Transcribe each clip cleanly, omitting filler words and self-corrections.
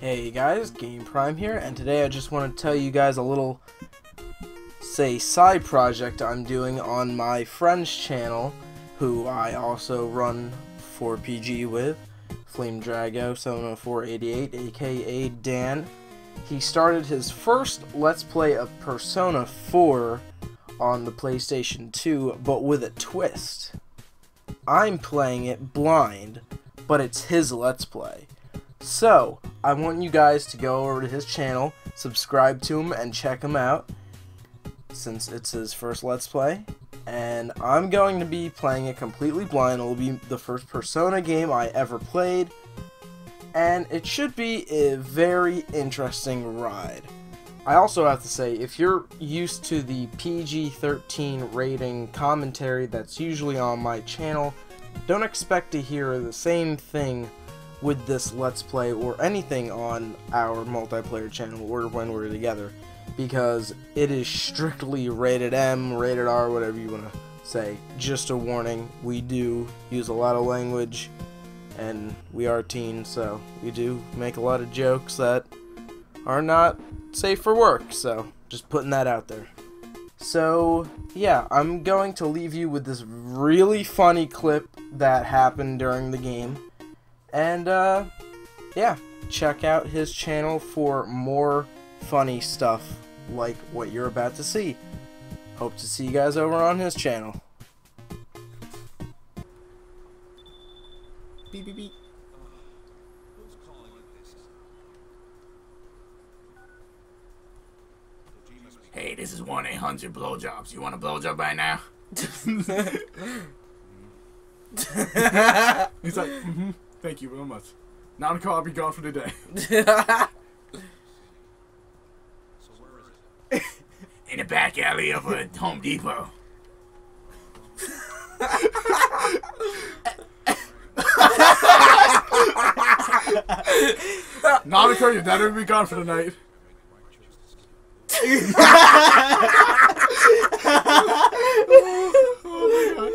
Hey guys, GamePrime here, and today I just want to tell you guys a little, say, side project I'm doing on my friend's channel, who I also run 4PG with, Flamedrago70488, aka Dan. He started his first Let's Play of Persona 4 on the PlayStation 2, but with a twist. I'm playing it blind, but it's his Let's Play. So, I want you guys to go over to his channel, subscribe to him, and check him out, since it's his first Let's Play. And I'm going to be playing it completely blind. It will be the first Persona game I ever played, and it should be a very interesting ride. I also have to say, if you're used to the PG-13 rating commentary that's usually on my channel, don't expect to hear the same thing with this Let's Play or anything on our multiplayer channel or when we're together, because it is strictly rated M, rated R, whatever you want to say. Just a warning, we do use a lot of language, and we are teens, so we do make a lot of jokes that are not safe for work, so just putting that out there. So yeah, I'm going to leave you with this really funny clip that happened during the game. And, yeah, check out his channel for more funny stuff like what you're about to see. Hope to see you guys over on his channel. Beep, beep, beep. Who's calling it this? Hey, this is 1-800 blowjobs. You want a blowjob right now? He's like, mm-hmm. Thank you very much. Now I'll be gone for the day. So where is it? In the back alley of a Home Depot. Nanako, your dad will be gone for the night. Oh my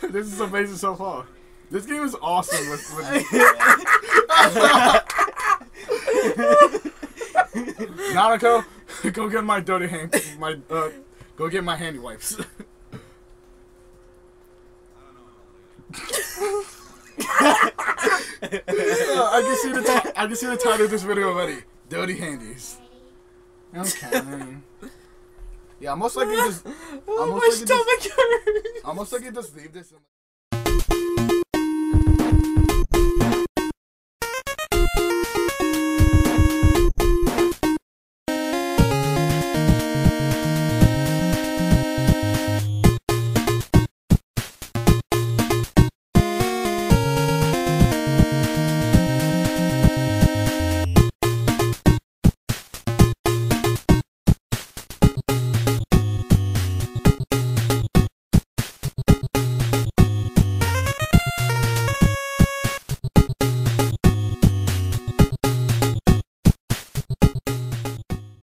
God. This is amazing so far. This game is awesome with Nanako, go get my dirty hand, go get my handy wipes. I can see the title of this video already. Dirty handies. Okay. Yeah, I'm most likely just leave this in